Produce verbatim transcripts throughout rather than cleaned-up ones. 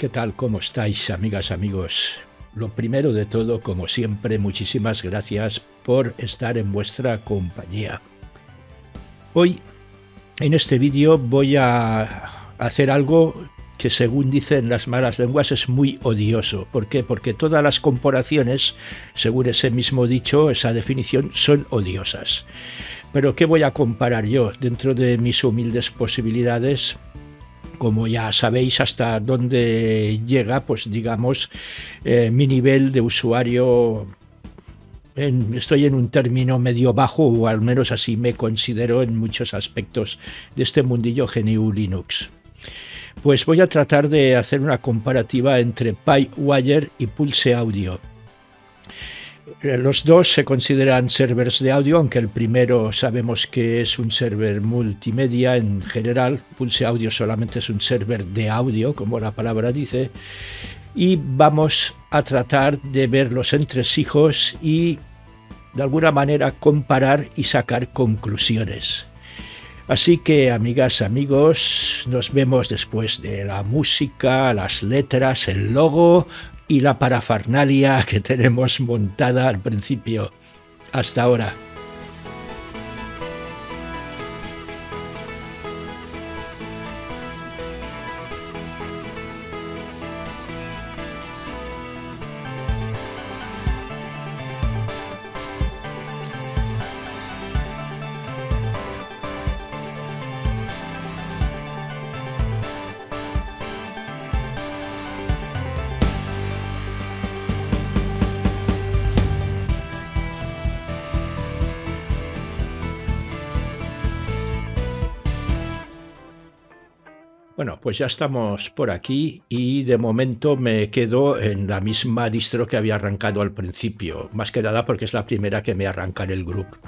¿Qué tal? ¿Cómo estáis, amigas, amigos? Lo primero de todo, como siempre, muchísimas gracias por estar en vuestra compañía. Hoy, en este vídeo, voy a hacer algo que, según dicen las malas lenguas, es muy odioso. ¿Por qué? Porque todas las comparaciones, según ese mismo dicho, esa definición, son odiosas. ¿Pero qué voy a comparar yo? Dentro de mis humildes posibilidades, como ya sabéis hasta dónde llega, pues digamos, eh, mi nivel de usuario, en, estoy en un término medio bajo, o al menos así me considero en muchos aspectos de este mundillo G N U Linux. Pues voy a tratar de hacer una comparativa entre PipeWire y PulseAudio. Los dos se consideran servers de audio, aunque el primero sabemos que es un server multimedia en general. PulseAudio solamente es un server de audio, como la palabra dice. Y vamos a tratar de ver los entresijos y, de alguna manera, comparar y sacar conclusiones. Así que, amigas, amigos, nos vemos después de la música, las letras, el logo y la parafernalia que tenemos montada al principio. Hasta ahora. Bueno, pues ya estamos por aquí y de momento me quedo en la misma distro que había arrancado al principio, más que nada porque es la primera que me arranca en el grupo.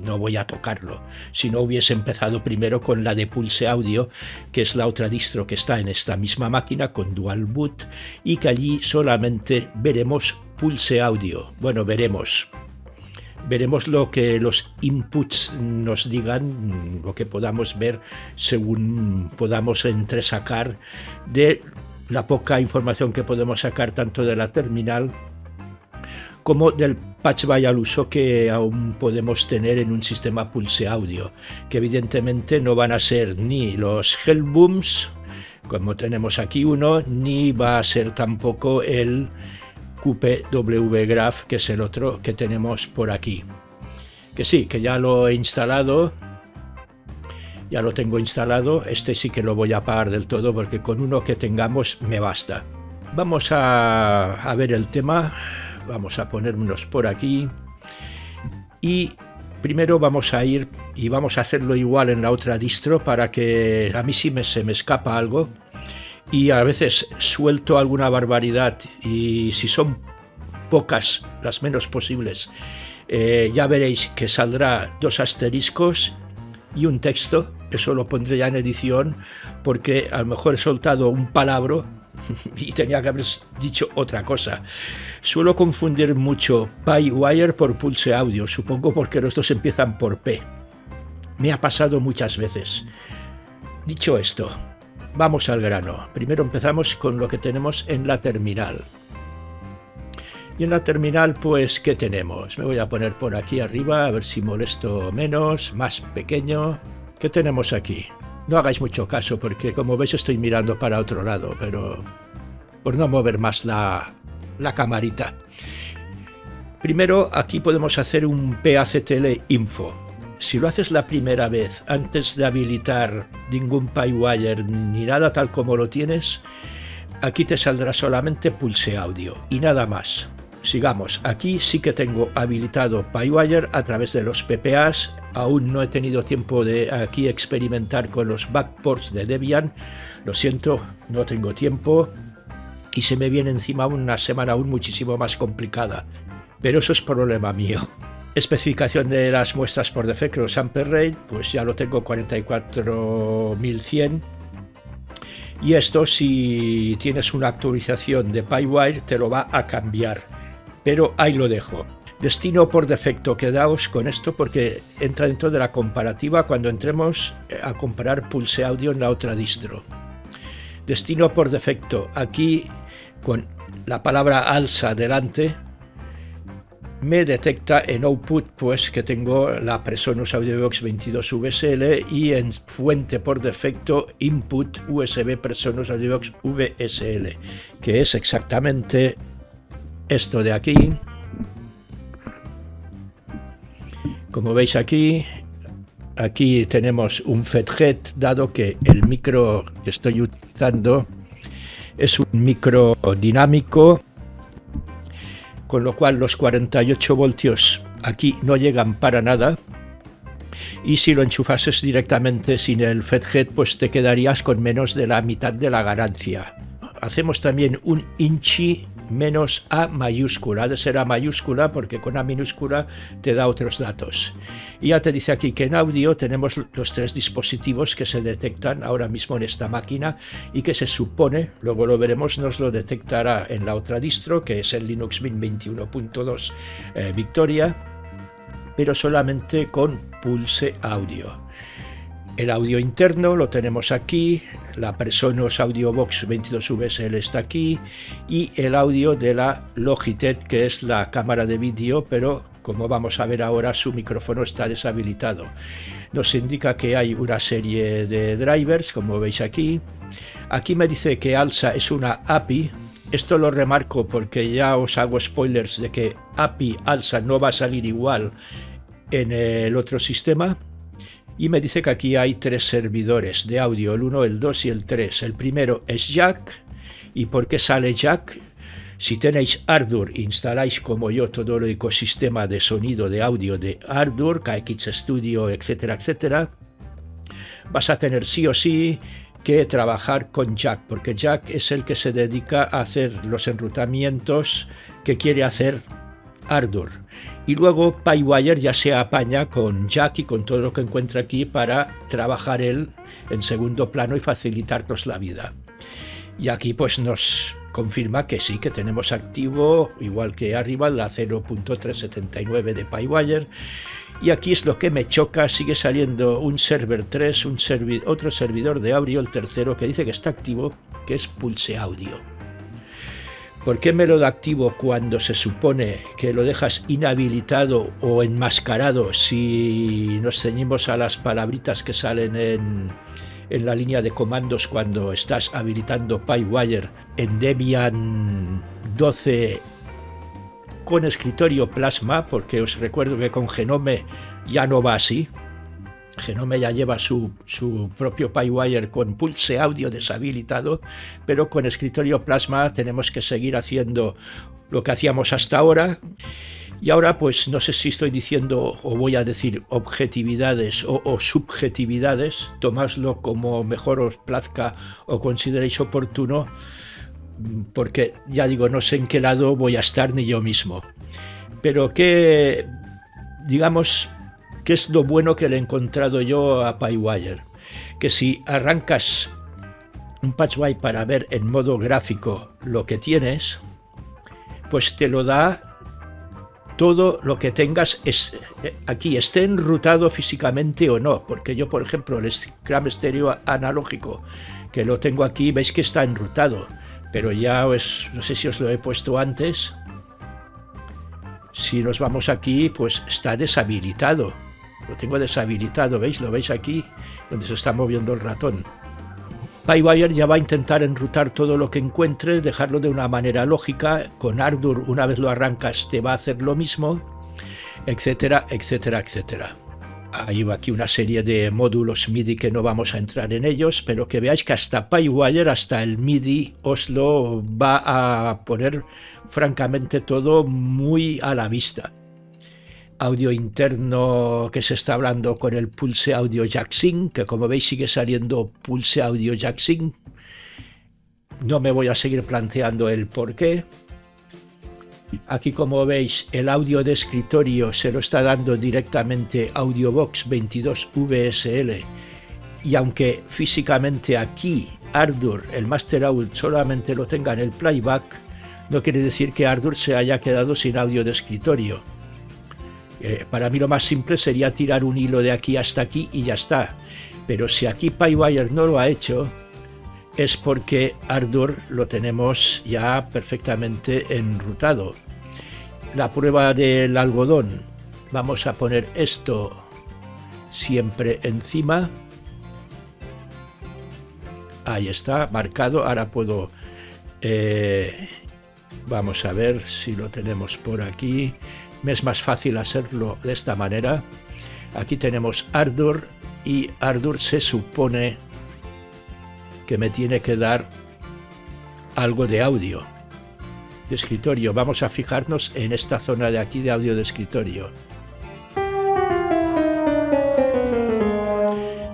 No voy a tocarlo. Si no, hubiese empezado primero con la de PulseAudio, que es la otra distro que está en esta misma máquina con dual boot y que allí solamente veremos PulseAudio. Bueno, veremos. Veremos lo que los inputs nos digan, lo que podamos ver según podamos entresacar de la poca información que podemos sacar tanto de la terminal como del patch by al uso que aún podemos tener en un sistema PulseAudio, que evidentemente no van a ser ni los Hellbooms, como tenemos aquí uno, ni va a ser tampoco el Q P W Graph, que es el otro que tenemos por aquí. Que sí, que ya lo he instalado, ya lo tengo instalado. Este sí que lo voy a apagar del todo porque con uno que tengamos me basta. Vamos a, a ver el tema, vamos a ponernos por aquí y primero vamos a ir y vamos a hacerlo igual en la otra distro para que a mí sí me, se me escapa algo. Y a veces suelto alguna barbaridad y si son pocas, las menos posibles, eh, ya veréis que saldrá dos asteriscos y un texto. Eso lo pondré ya en edición porque a lo mejor he soltado un palabro y tenía que haber dicho otra cosa. Suelo confundir mucho PipeWire por PulseAudio, supongo porque los dos empiezan por P. Me ha pasado muchas veces. Dicho esto, vamos al grano. Primero empezamos con lo que tenemos en la terminal. Y en la terminal, pues, ¿qué tenemos? Me voy a poner por aquí arriba, a ver si molesto menos, más pequeño. ¿Qué tenemos aquí? No hagáis mucho caso, porque como veis estoy mirando para otro lado, pero por no mover más la, la camarita. Primero, aquí podemos hacer un P A C T L info. Si lo haces la primera vez, antes de habilitar ningún PipeWire ni nada tal como lo tienes, aquí te saldrá solamente PulseAudio y nada más. Sigamos, aquí sí que tengo habilitado PipeWire a través de los P P As, aún no he tenido tiempo de aquí experimentar con los backports de Debian, lo siento, no tengo tiempo y se me viene encima una semana aún muchísimo más complicada, pero eso es problema mío. Especificación de las muestras por defecto, los sample rate, pues ya lo tengo cuarenta y cuatro mil cien. Y esto, si tienes una actualización de PipeWire, te lo va a cambiar. Pero ahí lo dejo. Destino por defecto, quedaos con esto porque entra dentro de la comparativa cuando entremos a comparar PulseAudio en la otra distro. destino por defecto, aquí con la palabra ALSA delante, me detecta en output pues que tengo la Presonus AudioBox veintidós V S L y en fuente por defecto input U S B Presonus AudioBox V S L, que es exactamente esto de aquí. Como veis aquí, aquí tenemos un Fethead, dado que el micro que estoy utilizando es un micro dinámico, con lo cual los cuarenta y ocho voltios aquí no llegan para nada, y si lo enchufases directamente sin el Fethead pues te quedarías con menos de la mitad de la ganancia. Hacemos también un INCHI menos A mayúscula, ha de ser A mayúscula porque con A minúscula te da otros datos. Y ya te dice aquí que en audio tenemos los tres dispositivos que se detectan ahora mismo en esta máquina y que se supone, luego lo veremos, nos lo detectará en la otra distro, que es el Linux Mint veintiuno punto dos eh, Victoria, pero solamente con PulseAudio. El audio interno lo tenemos aquí, la Presonus AudioBox veintidós V S L está aquí, y el audio de la Logitech, que es la cámara de vídeo, pero como vamos a ver ahora, su micrófono está deshabilitado. Nos indica que hay una serie de drivers, como veis aquí. Aquí me dice que ALSA es una A P I. Esto lo remarco porque ya os hago spoilers de que A P I ALSA no va a salir igual en el otro sistema. Y me dice que aquí hay tres servidores de audio, el uno, el dos y el tres. El primero es Jack. ¿Y por qué sale Jack? Si tenéis Ardour, instaláis como yo todo el ecosistema de sonido de audio de Ardour, K X Studio, etcétera, etcétera, vas a tener sí o sí que trabajar con Jack, porque Jack es el que se dedica a hacer los enrutamientos que quiere hacer Ardour. Y luego PipeWire ya se apaña con Jack y con todo lo que encuentra aquí para trabajar él en segundo plano y facilitarnos la vida. Y aquí pues nos confirma que sí, que tenemos activo, igual que arriba, la cero punto trescientos setenta y nueve de PipeWire. Y aquí es lo que me choca, sigue saliendo un server tres, un servi- otro servidor de audio, el tercero, que dice que está activo, que es PulseAudio. ¿Por qué me lo da activo cuando se supone que lo dejas inhabilitado o enmascarado si nos ceñimos a las palabritas que salen en, en la línea de comandos cuando estás habilitando PipeWire en Debian doce con escritorio Plasma? Porque os recuerdo que con Gnome ya no va así. Gnome ya lleva su, su propio PipeWire con PulseAudio deshabilitado, pero con escritorio Plasma tenemos que seguir haciendo lo que hacíamos hasta ahora. Y ahora pues no sé si estoy diciendo o voy a decir objetividades o, o subjetividades, tomadlo como mejor os plazca o consideréis oportuno, porque ya digo, no sé en qué lado voy a estar ni yo mismo. Pero que, digamos, ¿qué es lo bueno que le he encontrado yo a PipeWire? Que si arrancas un PatchWire para ver en modo gráfico lo que tienes, pues te lo da todo lo que tengas es, aquí, esté enrutado físicamente o no. Porque yo, por ejemplo, el Scrum estéreo analógico, que lo tengo aquí, veis que está enrutado. Pero ya os, no sé si os lo he puesto antes. Si nos vamos aquí, pues está deshabilitado. Lo tengo deshabilitado, ¿veis? Lo veis aquí, donde se está moviendo el ratón. PipeWire ya va a intentar enrutar todo lo que encuentre, dejarlo de una manera lógica. Con Ardour, una vez lo arrancas, te va a hacer lo mismo, etcétera, etcétera, etcétera. Hay aquí una serie de módulos MIDI que no vamos a entrar en ellos, pero que veáis que hasta PipeWire, hasta el MIDI, os lo va a poner francamente todo muy a la vista. Audio interno que se está hablando con el PulseAudio JackSync, que como veis sigue saliendo PulseAudio JackSync. No me voy a seguir planteando el porqué. Aquí, como veis, el audio de escritorio se lo está dando directamente AudioBox veintidós V S L, y aunque físicamente aquí Ardour, el Master Out, solamente lo tenga en el playback, no quiere decir que Ardour se haya quedado sin audio de escritorio. Eh, para mí lo más simple sería tirar un hilo de aquí hasta aquí y ya está. Pero si aquí PipeWire no lo ha hecho, es porque Ardour lo tenemos ya perfectamente enrutado. La prueba del algodón, vamos a poner esto siempre encima. Ahí está, marcado. Ahora puedo... Eh, vamos a ver si lo tenemos por aquí. Me es más fácil hacerlo de esta manera. Aquí tenemos Ardour y Ardour se supone que me tiene que dar algo de audio de escritorio. Vamos a fijarnos en esta zona de aquí de audio de escritorio.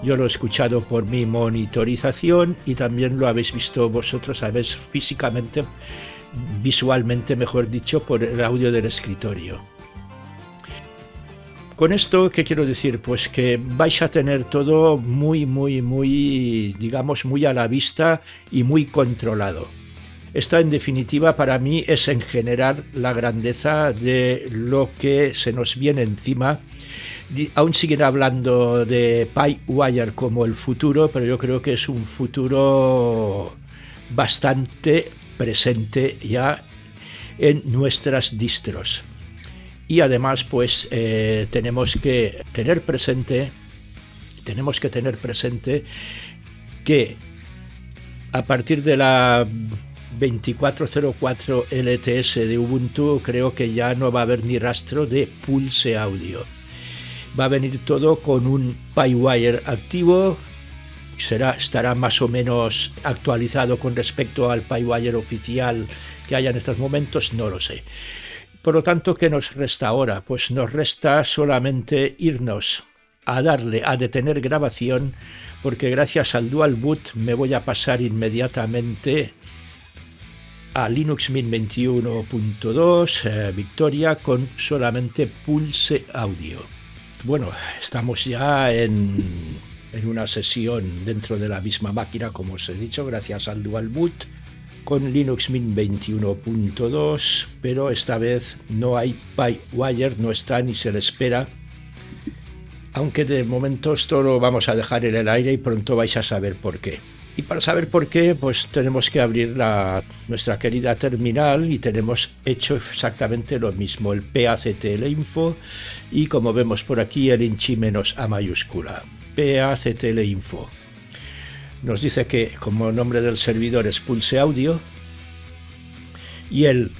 Yo lo he escuchado por mi monitorización y también lo habéis visto vosotros, sabéis, físicamente, visualmente, mejor dicho, por el audio del escritorio. Con esto, ¿qué quiero decir? Pues que vais a tener todo muy, muy, muy, digamos, muy a la vista y muy controlado. Esta, en definitiva, para mí es en general la grandeza de lo que se nos viene encima. Aún siguen hablando de PipeWire como el futuro, pero yo creo que es un futuro bastante presente ya en nuestras distros. Y además, pues eh, tenemos que tener presente, tenemos que tener presente que a partir de la veinticuatro cero cuatro L T S de Ubuntu, creo que ya no va a haber ni rastro de PulseAudio. Va a venir todo con un PipeWire activo, será, estará más o menos actualizado con respecto al PipeWire oficial que haya en estos momentos, no lo sé. Por lo tanto, ¿qué nos resta ahora? Pues nos resta solamente irnos a darle a detener grabación, porque gracias al Dual Boot me voy a pasar inmediatamente a Linux Mint veintiuno punto dos, eh, Victoria, con solamente PulseAudio. Bueno, estamos ya en, en una sesión dentro de la misma máquina, como os he dicho, gracias al Dual Boot, con Linux Mint veintiuno punto dos, pero esta vez no hay PipeWire, no está ni se le espera. Aunque de momento esto lo vamos a dejar en el aire y pronto vais a saber por qué. Y para saber por qué, pues tenemos que abrir la, nuestra querida terminal y tenemos hecho exactamente lo mismo, el P A C T L info y, como vemos por aquí, el INCHI menos A mayúscula, P A C T L info. Nos dice que como nombre del servidor es PulseAudio y el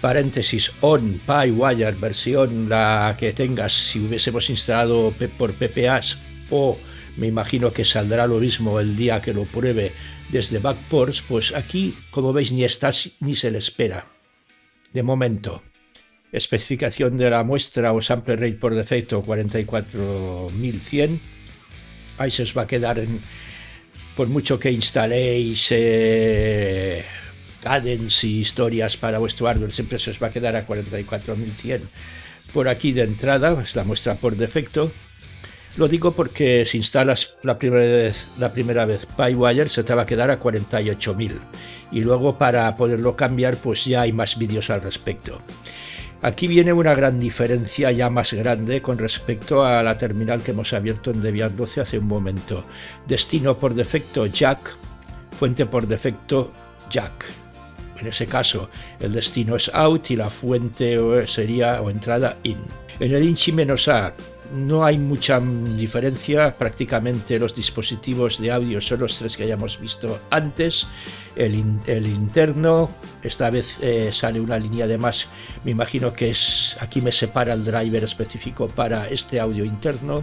paréntesis on PipeWire versión la que tengas, si hubiésemos instalado por P P As o... me imagino que saldrá lo mismo el día que lo pruebe desde Backports, pues aquí, como veis, ni está ni se le espera. De momento, especificación de la muestra o sample rate por defecto cuarenta y cuatro mil cien. Ahí se os va a quedar, en, por mucho que instaléis eh, cadence y historias para vuestro hardware, siempre se os va a quedar a cuarenta y cuatro mil cien. Por aquí de entrada, es la muestra por defecto. Lo digo porque si instalas la primera vez, la primera vez PipeWire se te va a quedar a cuarenta y ocho mil y luego para poderlo cambiar pues ya hay más vídeos al respecto. Aquí viene una gran diferencia ya más grande con respecto a la terminal que hemos abierto en Debian doce hace un momento. Destino por defecto Jack, fuente por defecto Jack. En ese caso el destino es out y la fuente sería o entrada in. En el INCHI-A no hay mucha diferencia, prácticamente los dispositivos de audio son los tres que hayamos visto antes, el, in, el interno, esta vez eh, sale una línea de más, me imagino que es, aquí me separa el driver específico para este audio interno,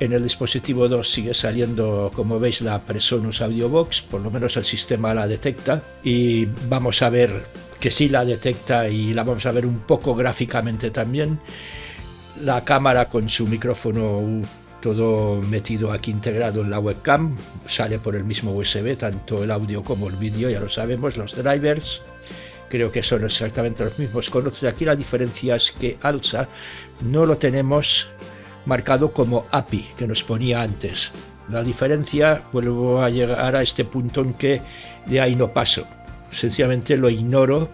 en el dispositivo dos sigue saliendo, como veis, la Presonus AudioBox, por lo menos el sistema la detecta y vamos a ver que sí la detecta y la vamos a ver un poco gráficamente también. La cámara con su micrófono todo metido aquí integrado en la webcam, sale por el mismo U S B, tanto el audio como el vídeo, ya lo sabemos, los drivers, creo que son exactamente los mismos con otros. Aquí la diferencia es que ALSA no lo tenemos marcado como A P I que nos ponía antes. La diferencia, vuelvo a llegar a este punto en que de ahí no paso, sencillamente lo ignoro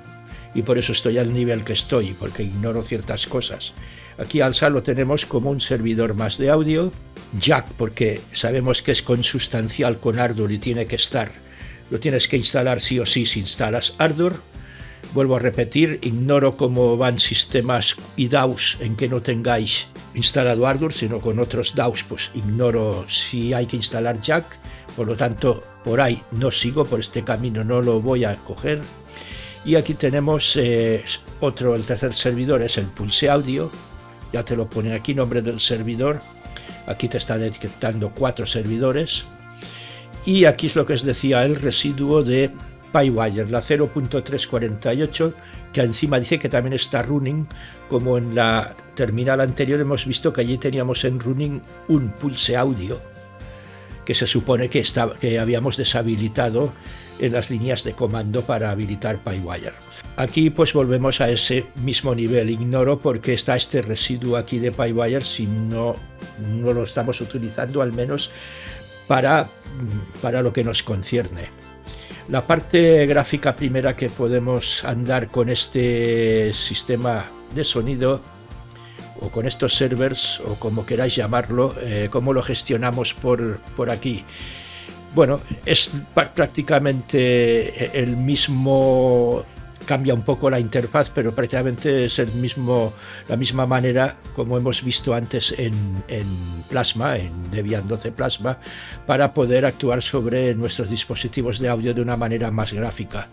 y por eso estoy al nivel que estoy, porque ignoro ciertas cosas. Aquí ALSA lo tenemos como un servidor más de audio, Jack porque sabemos que es consustancial con Ardour y tiene que estar lo tienes que instalar sí o sí si instalas Ardour. Vuelvo a repetir, ignoro cómo van sistemas y D A Ws en que no tengáis instalado Ardour, sino con otros D A Ws, pues ignoro si hay que instalar Jack, por lo tanto por ahí no sigo, por este camino no lo voy a coger. Y aquí tenemos eh, otro, el tercer servidor es el PulseAudio, ya te lo pone aquí, nombre del servidor, aquí te está detectando cuatro servidores. Y aquí es lo que os decía, el residuo de PipeWire, la cero punto trescientos cuarenta y ocho, que encima dice que también está running, como en la terminal anterior hemos visto que allí teníamos en running un PulseAudio, que se supone que, está, que habíamos deshabilitado en las líneas de comando para habilitar PipeWire. Aquí pues volvemos a ese mismo nivel, ignoro porque está este residuo aquí de PipeWire si no, no lo estamos utilizando, al menos para, para lo que nos concierne. La parte gráfica primera que podemos andar con este sistema de sonido o con estos servers o como queráis llamarlo, eh, cómo lo gestionamos por, por aquí. Bueno, es prácticamente el mismo, cambia un poco la interfaz, pero prácticamente es el mismo, la misma manera como hemos visto antes en, en Plasma, en Debian doce Plasma, para poder actuar sobre nuestros dispositivos de audio de una manera más gráfica.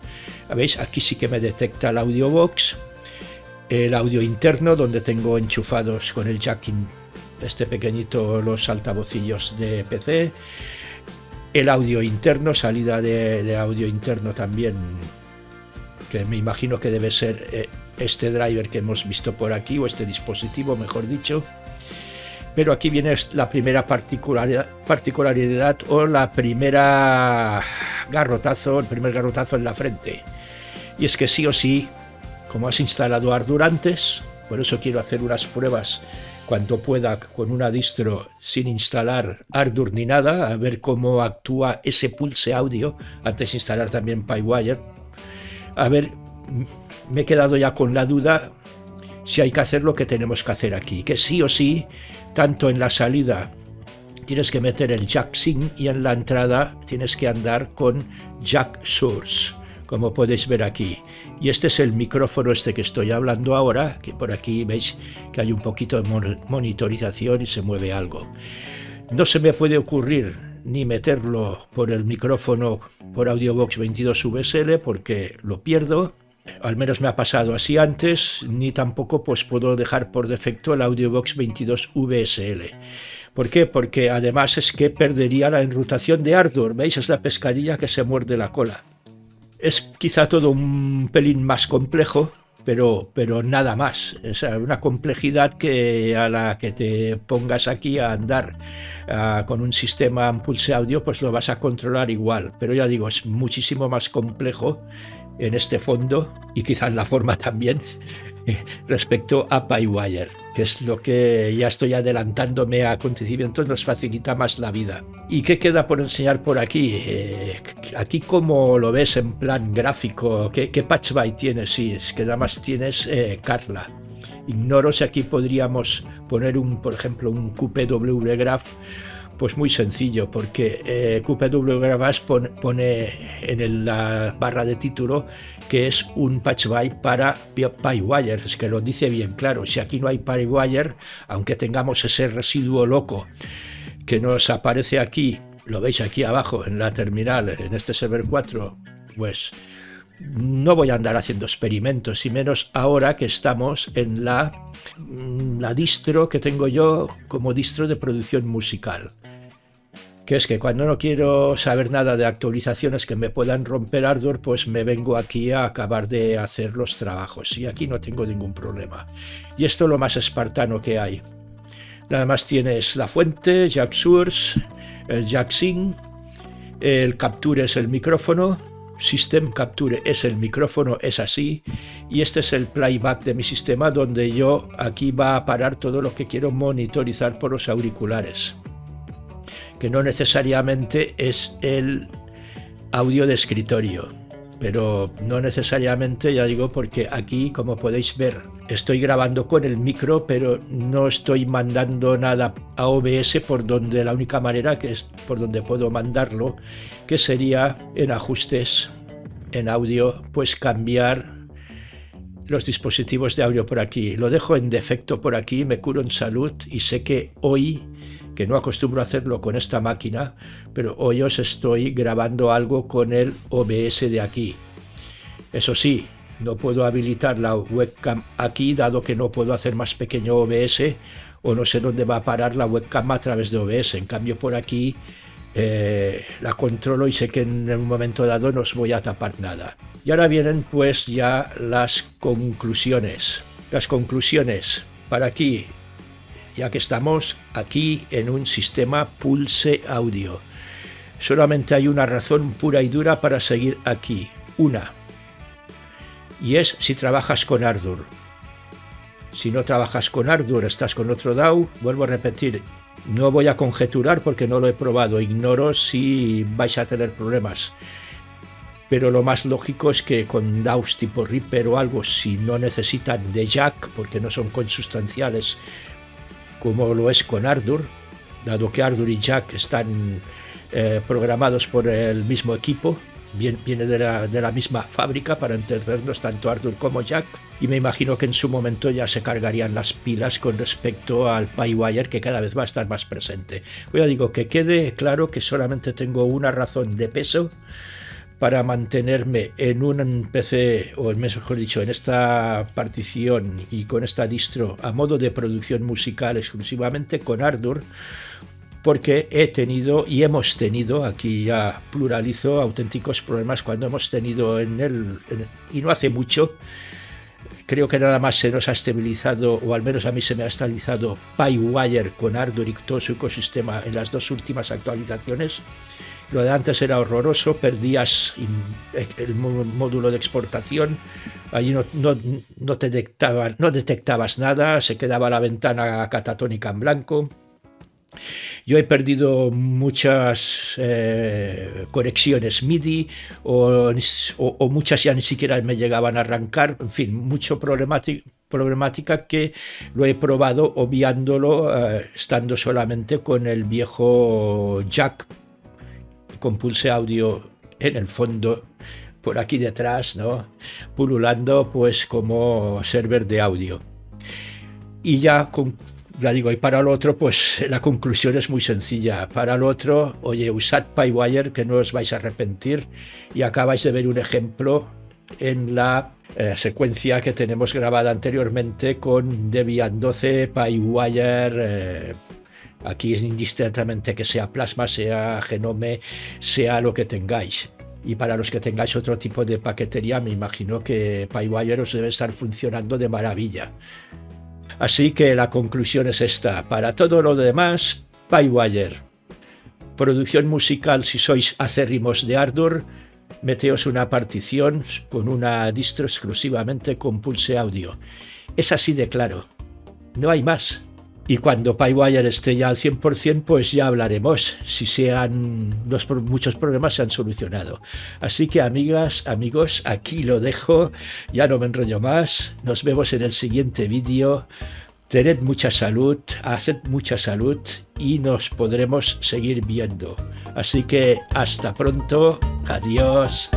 ¿Veis? Aquí sí que me detecta el audio box, el audio interno donde tengo enchufados con el jack este pequeñito los altavocillos de P C, el audio interno, salida de, de audio interno también, que me imagino que debe ser eh, este driver que hemos visto por aquí, o este dispositivo mejor dicho. Pero aquí viene la primera particularidad, particularidad o la primera garrotazo, el primer garrotazo en la frente. Y es que sí o sí, como has instalado Ardour antes, por eso quiero hacer unas pruebas cuando pueda con una distro sin instalar Ardour ni nada, a ver cómo actúa ese PulseAudio antes de instalar también PipeWire. A ver, me he quedado ya con la duda si hay que hacer lo que tenemos que hacer aquí, que sí o sí, tanto en la salida tienes que meter el JackSync y en la entrada tienes que andar con JackSource, como podéis ver aquí. Y este es el micrófono este que estoy hablando ahora, que por aquí veis que hay un poquito de monitorización y se mueve algo. No se me puede ocurrir ni meterlo por el micrófono por AudioBox veintidós V S L porque lo pierdo, al menos me ha pasado así antes, ni tampoco pues puedo dejar por defecto el AudioBox veintidós V S L. ¿Por qué? Porque además es que perdería la enrutación de Ardour, ¿veis? Es la pescadilla que se muerde la cola. Es quizá todo un pelín más complejo, pero, pero nada más, o sea, una complejidad que a la que te pongas aquí a andar uh, con un sistema en PulseAudio, pues lo vas a controlar igual, pero ya digo, es muchísimo más complejo en este fondo y quizás la forma también respecto a PipeWire, que es lo que ya estoy adelantándome a acontecimientos, nos facilita más la vida. ¿Y qué queda por enseñar por aquí? Eh, aquí como lo ves en plan gráfico, ¿qué, qué patch by tienes? Sí, es que nada más tienes eh, Carla. Ignoro si aquí podríamos poner un, por ejemplo, un Q P W Graph. Pues muy sencillo, porque eh, Q P W Graph pone, pone en el, la barra de título que es un patch by para PipeWire, es que lo dice bien claro. Si aquí no hay PipeWire, aunque tengamos ese residuo loco que nos aparece aquí, lo veis aquí abajo en la terminal, en este server cuatro, pues no voy a andar haciendo experimentos, y menos ahora que estamos en la, la distro que tengo yo como distro de producción musical. Que es que cuando no quiero saber nada de actualizaciones que me puedan romper Ardour, pues me vengo aquí a acabar de hacer los trabajos, y aquí no tengo ningún problema. Y esto es lo más espartano que hay. Nada más tienes la fuente, JackSource, el JackSync, el Capture es el micrófono, System Capture es el micrófono, es así, y este es el playback de mi sistema, donde yo aquí va a parar todo lo que quiero monitorizar por los auriculares, que no necesariamente es el audio de escritorio. pero no necesariamente, ya digo, porque aquí, como podéis ver, estoy grabando con el micro, pero no estoy mandando nada a O B S, por donde la única manera que es por donde puedo mandarlo, que sería en ajustes, en audio, pues cambiar los dispositivos de audio por aquí. Lo dejo en defecto por aquí, me curo en salud, y sé que hoy, que no acostumbro a hacerlo con esta máquina, pero hoy os estoy grabando algo con el O B S de aquí. Eso sí, no puedo habilitar la webcam aquí, dado que no puedo hacer más pequeño O B S, o no sé dónde va a parar la webcam a través de O B S. En cambio, por aquí eh, la controlo y sé que en un momento dado no os voy a tapar nada. Y ahora vienen pues ya las conclusiones. Las conclusiones para aquí, ya que estamos aquí en un sistema PulseAudio. Solamente hay una razón pura y dura para seguir aquí, una, y es si trabajas con Ardour. Si no trabajas con Ardour, estás con otro D A W, vuelvo a repetir, no voy a conjeturar porque no lo he probado, ignoro si vais a tener problemas. Pero lo más lógico es que con D A Ws tipo Reaper o algo, si no necesitan de Jack, porque no son consustanciales, como lo es con Ardour, dado que Ardour y Jack están eh, programados por el mismo equipo, bien, viene de la, de la misma fábrica, para entendernos, tanto Ardour como Jack, y me imagino que en su momento ya se cargarían las pilas con respecto al PipeWire, que cada vez va a estar más presente. Pues ya digo, que quede claro que solamente tengo una razón de peso para mantenerme en un P C, o mejor dicho, en esta partición y con esta distro a modo de producción musical exclusivamente con Ardour, porque he tenido y hemos tenido, aquí ya pluralizo, auténticos problemas cuando hemos tenido en el, en, y no hace mucho, creo que nada más se nos ha estabilizado, o al menos a mí se me ha estabilizado PipeWire con Ardour y todo su ecosistema en las dos últimas actualizaciones. Lo de antes era horroroso, perdías el módulo de exportación, allí no, no, no, te detectaba, no detectabas nada, se quedaba la ventana catatónica en blanco. Yo he perdido muchas eh, conexiones MIDI o, o, o muchas ya ni siquiera me llegaban a arrancar, en fin, mucho problemático. Problemática que lo he probado obviándolo, eh, estando solamente con el viejo Jack, con PulseAudio en el fondo, por aquí detrás, ¿no?, pululando pues como server de audio. Y ya, con, ya digo, y para lo otro, pues la conclusión es muy sencilla. Para lo otro, oye, usad PipeWire, que no os vais a arrepentir, y acabáis de ver un ejemplo en la eh, secuencia que tenemos grabada anteriormente con Debian doce, PipeWire... Eh, Aquí es indistintamente que sea Plasma, sea Gnome, sea lo que tengáis. Y para los que tengáis otro tipo de paquetería, me imagino que PipeWire os debe estar funcionando de maravilla. Así que la conclusión es esta. Para todo lo demás, PipeWire. Producción musical, si sois acérrimos de Ardour, meteos una partición con una distro exclusivamente con PulseAudio. Es así de claro. No hay más. Y cuando PipeWire esté ya al cien por cien, pues ya hablaremos si sean los muchos problemas se han solucionado. Así que, amigas, amigos, aquí lo dejo. Ya no me enrollo más. Nos vemos en el siguiente vídeo. Tened mucha salud, haced mucha salud y nos podremos seguir viendo. Así que hasta pronto. Adiós.